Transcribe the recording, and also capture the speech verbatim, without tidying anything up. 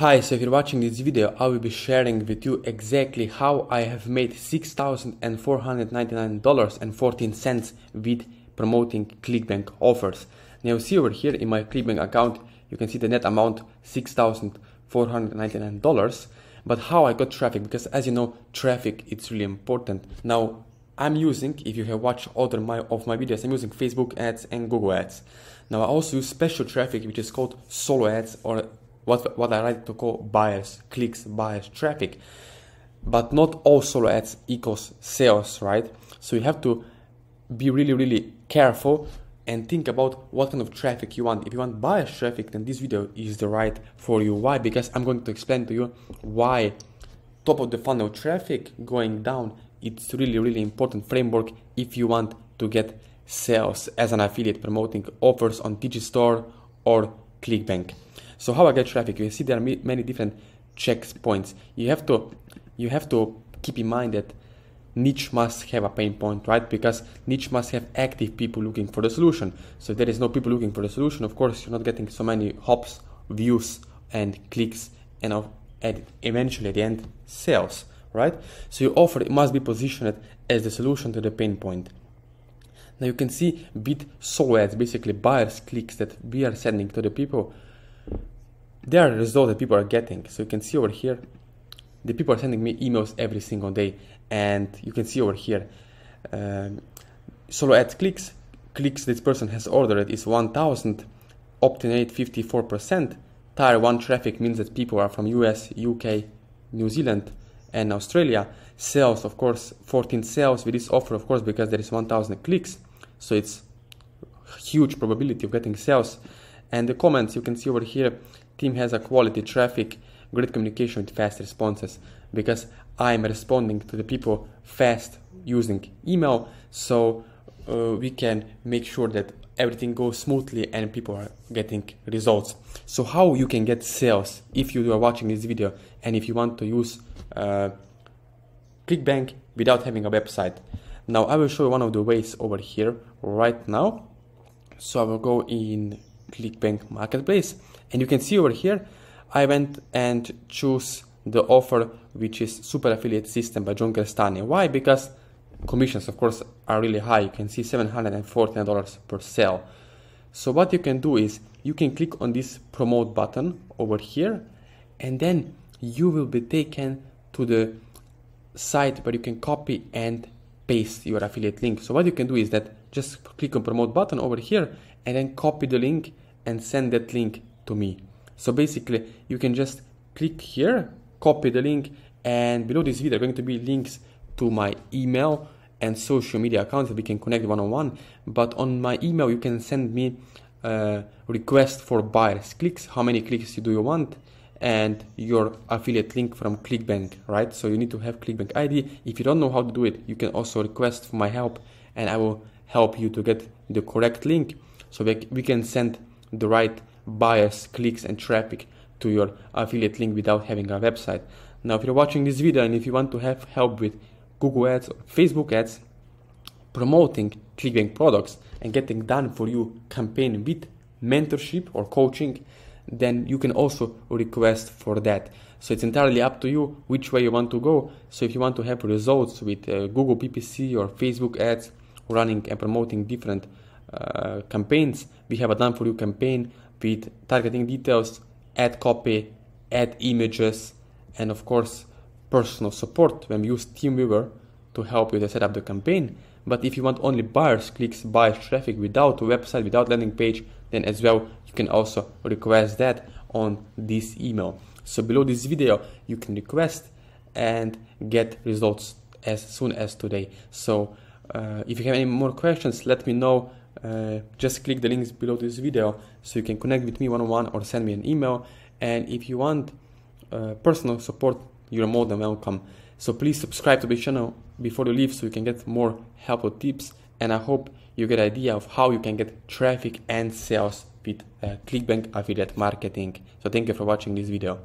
Hi, so if you're watching this video, I will be sharing with you exactly how I have made six thousand four hundred ninety-nine dollars and fourteen cents with promoting ClickBank offers. Now see over here in my ClickBank account, you can see the net amount six thousand four hundred ninety-nine dollars, but how I got traffic, because as you know, traffic, it's really important. Now I'm using, if you have watched other my, of my videos, I'm using Facebook ads and Google ads. Now I also use special traffic, which is called solo ads, or what, what I like to call buyers, clicks, buyers traffic. But not all solo ads equals sales, right? So you have to be really, really careful and think about what kind of traffic you want. If you want buyers traffic, then this video is the right for you. Why? Because I'm going to explain to you why top of the funnel traffic going down, it's really, really important framework if you want to get sales as an affiliate promoting offers on DigiStore or ClickBank. So how I get traffic? You see there are many different checkpoints. You have to you have to keep in mind that niche must have a pain point, right? Because niche must have active people looking for the solution. So if there is no people looking for the solution, of course you're not getting so many hops, views and clicks, and at eventually at the end sales, right? So your offer must be positioned as the solution to the pain point. Now you can see with solo ads, basically buyers clicks that we are sending to the people, they are the result that people are getting. So you can see over here, the people are sending me emails every single day, and you can see over here, um, solo ads clicks, clicks this person has ordered is one thousand, opt-in rate fifty-four percent, tier one traffic means that people are from U S, U K, New Zealand and Australia. Sales, of course, fourteen sales with this offer, of course, because there is one thousand clicks, so it's huge probability of getting sales. And the comments, you can see over here, team has a quality traffic, great communication with fast responses, because I'm responding to the people fast using email, so uh, we can make sure that everything goes smoothly and people are getting results. So how you can get sales if you are watching this video and if you want to use uh, ClickBank without having a website? Now I will show you one of the ways over here right now. So I will go in ClickBank Marketplace, and you can see over here I went and choose the offer which is Super Affiliate System by John Crestani. Why? Because commissions, of course, are really high. You can see seven hundred forty-nine dollars per sale. So what you can do is you can click on this promote button over here, and then you will be taken to the site where you can copy and paste your affiliate link. So what you can do is that just click on promote button over here and then copy the link and send that link to me. So basically you can just click here, copy the link, and below this video are going to be links to my email and social media accounts that we can connect one-on-one. But on my email you can send me a request for buyers clicks, how many clicks you do you want, and your affiliate link from ClickBank, right? So you need to have ClickBank I D. If you don't know how to do it, you can also request for my help and I will help you to get the correct link so that we can send the right buyers, clicks and traffic to your affiliate link without having a website. Now if you're watching this video and if you want to have help with Google ads or Facebook ads, promoting ClickBank products and getting done for you campaign with mentorship or coaching, then you can also request for that. So it's entirely up to you which way you want to go. So if you want to have results with uh, Google P P C or Facebook ads, running and promoting different uh, campaigns, we have a done for you campaign with targeting details, ad copy, ad images, and of course personal support when we use TeamViewer to help you to set up the campaign. But if you want only buyers, clicks, buyers traffic without a website, without landing page, then as well you can also request that on this email. So below this video you can request and get results as soon as today. So uh, if you have any more questions, let me know. Uh, just click the links below this video so you can connect with me one-on-one or send me an email. And if you want uh, personal support, you're more than welcome. So please subscribe to the channel before you leave so you can get more helpful tips, and I hope you get an idea of how you can get traffic and sales with uh, ClickBank affiliate marketing. So thank you for watching this video.